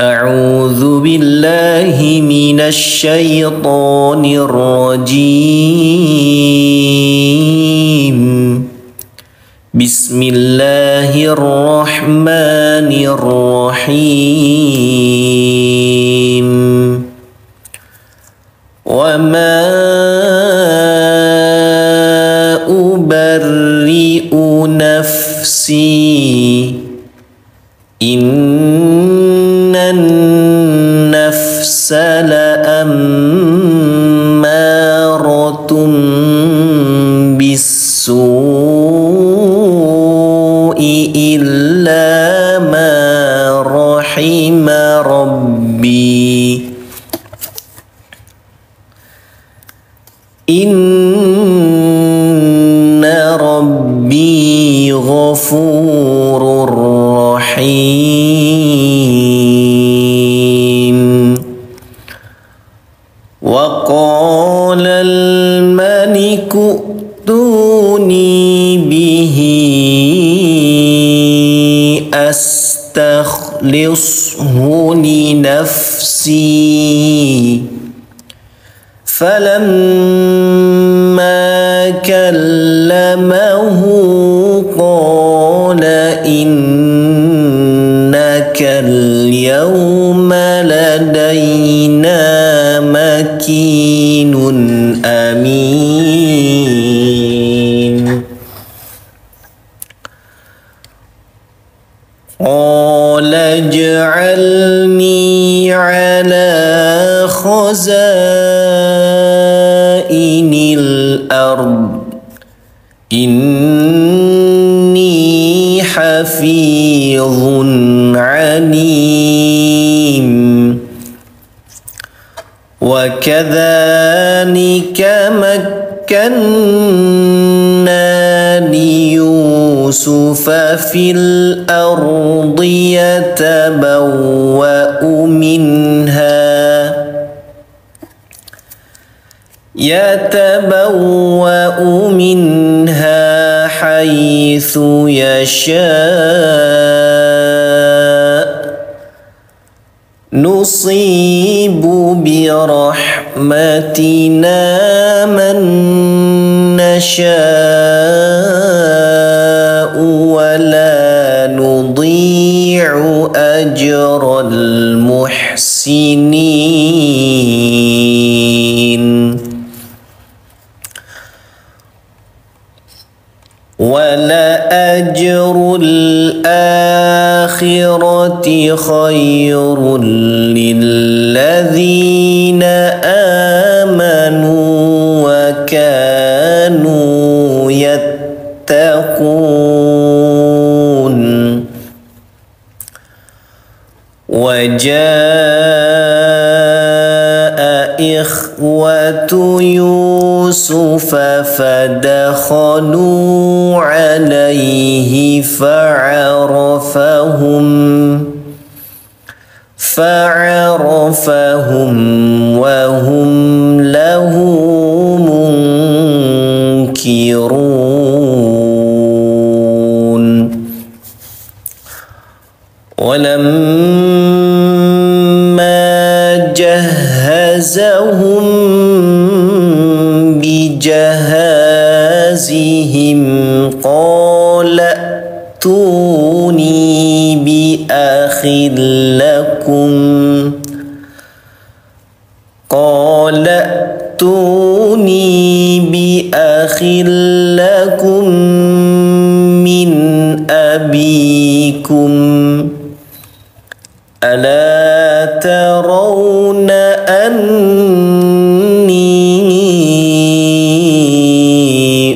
أعوذ بالله من الشيطان الرجيم. بسم الله الرحمن الرحيم. وما أبرئ نفسي إن النفس لأمارة بالسوء إلا ما رحم ربي إن ربي غفور رحيم. وقال الملك ائتوني به أستخلصه لنفسي فلما كلمه قال إنك اليوم لدينا مكين أمين. قال اجعلني على خزائن الأرض إني حفيظ عليم. وكذلك مكنا ليوسف في الأرض يتبوأ منها حيث يشاء نصيب برحمتنا من نشاء ولا نضيع أجر المحسنين. ولأجر الآخرة خير للذين آمنوا وكانوا يتقون. وجاء إخوة يوسف فدخلوا عليه فعرفهم وهم له منكرون. ولما جهزهم بجهازهم قال ائتوني بأخ لكم من أبيكم ألا ترون أني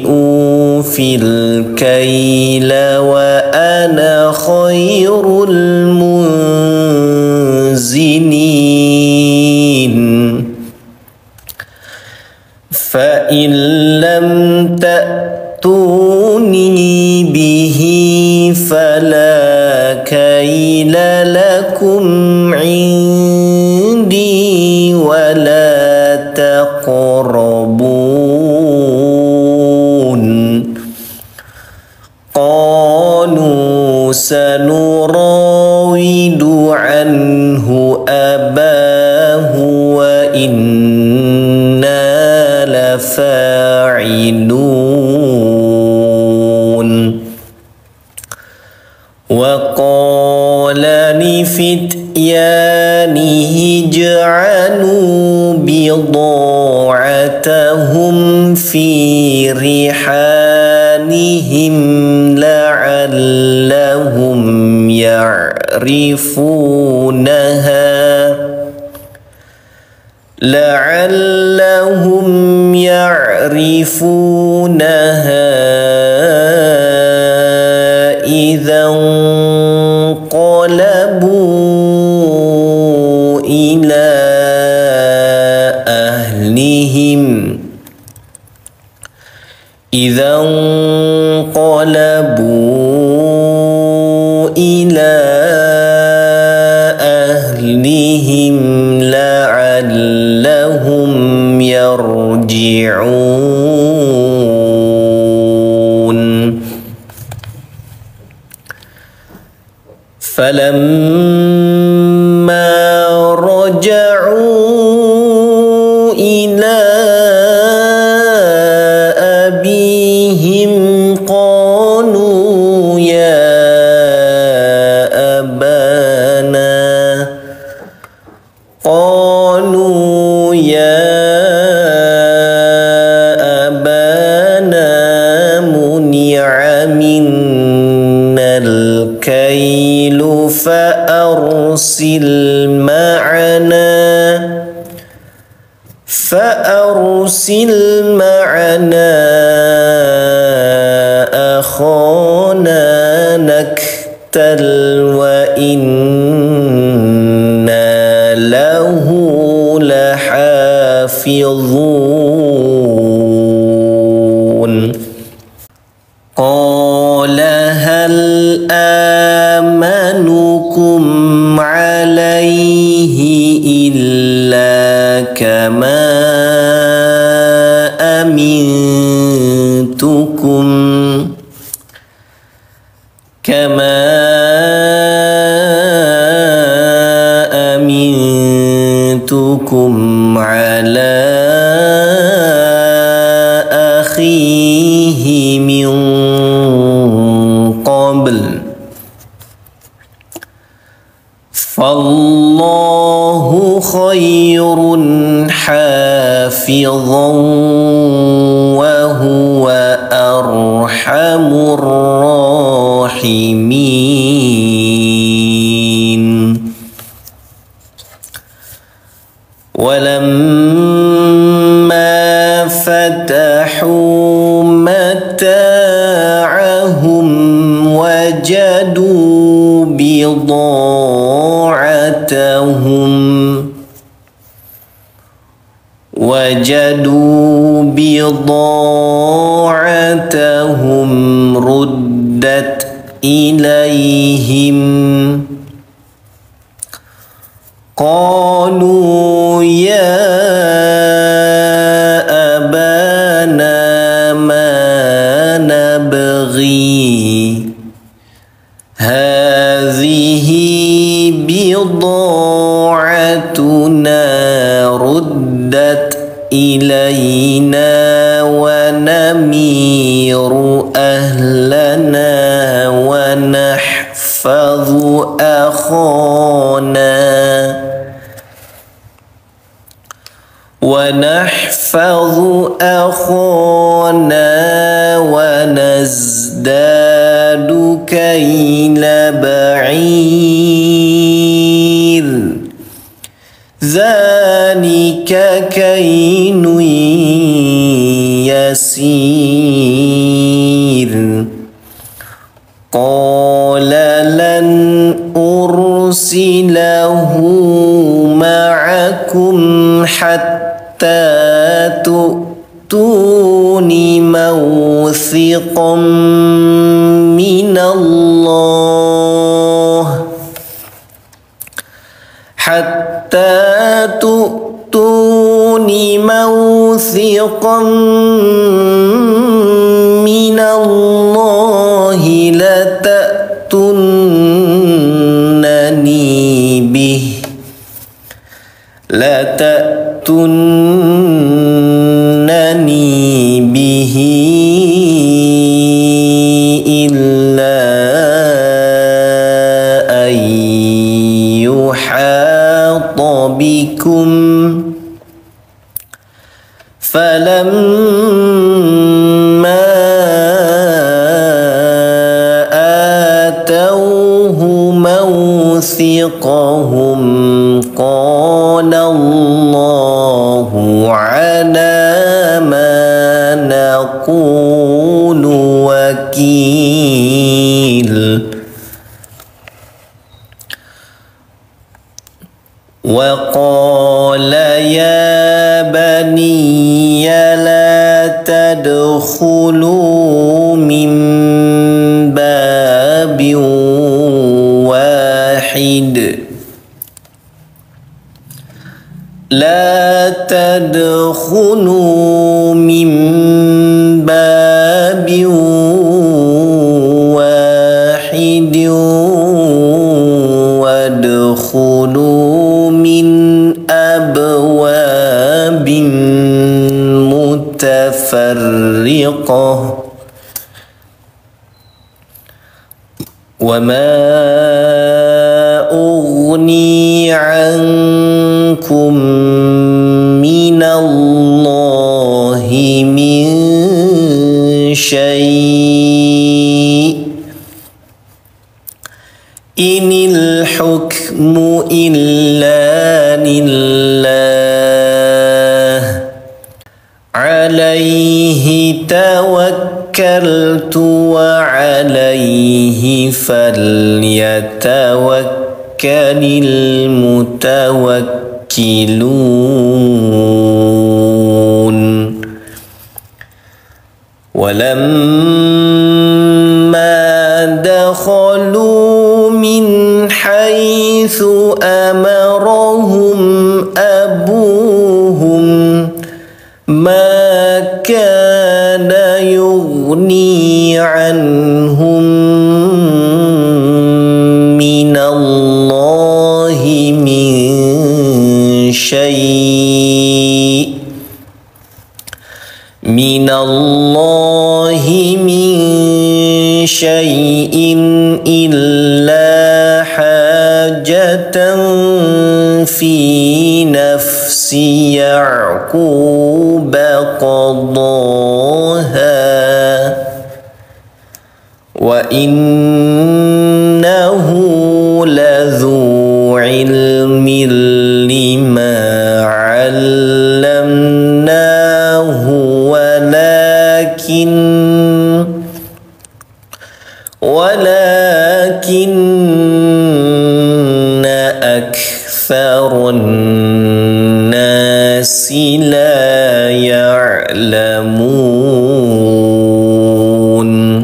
أوفي الكيل وأنا خير المنزلين. فإن لم تأتوني به فلا كيل لكم عندي ولا تقربون. قالوا سنراود عن anhu abahu wa inna lafa'ilun. Wa qala li fityanihi ja'alu bida'atahum fi rihanihim la'allahum يعرفونها إذا انقلبوا إلى أهلهم لعلهم يرجعون. فلما رجعوا إلى أبيهم قالوا يا أبانا منا الكيل فأرسل معنا أخانا نكتل وإنا له لحافظون. قال هل آمنكم عليه إلا كما أمنتكم على أخيه من قبل فالله خير حافظا وهو أرحم الراحمين. وَلَمَّا فَتَحُوا مَتَاعَهُمْ وَجَدُوا بِضَاعَتَهُمْ رُدَّتْ إِلَيْهِمْ قالوا يا أبانا ما نبغي هذه بضاعتنا ردت إلينا ونمير أهلنا ونحفظ أخانا ونزداد كيل بعير ذلك كيل يسير. قال لن أرسله معكم حتى تؤتون موثقا من الله لتأتونني به لا تأتنني به إلا أن يحاط بكم فلما آتوه موثقهم قال الله على ما نقول وكيل وقال يا بني لا تدخلوا من باب واحد لا تدخلوا من باب واحد وادخلوا من أبواب متفرقة وما أغني عنكم من الله من شيء إن الحكم إلا لله عليه توكلت وعليه فليتوكل المتوكلون ولما دخلوا من حيث أمرهم أبوهم ما كان يغني عنهم من الله من شيء إلا حاجة في نفس يعقوب قضاها وإنه لذو علم لما علمناه ولكن أكثر الناس لا يعلمون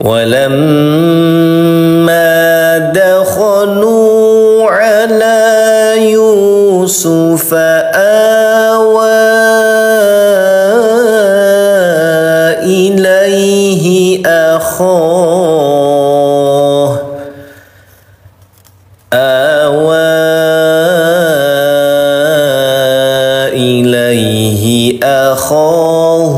ولما دخلوا على يوسف آوى إليه أخاه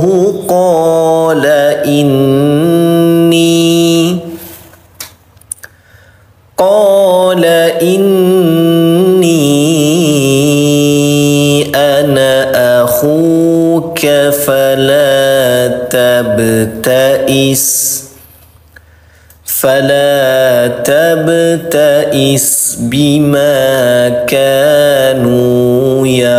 قال إني أنا أخوك فلا تبتئس بما كانوا يعملون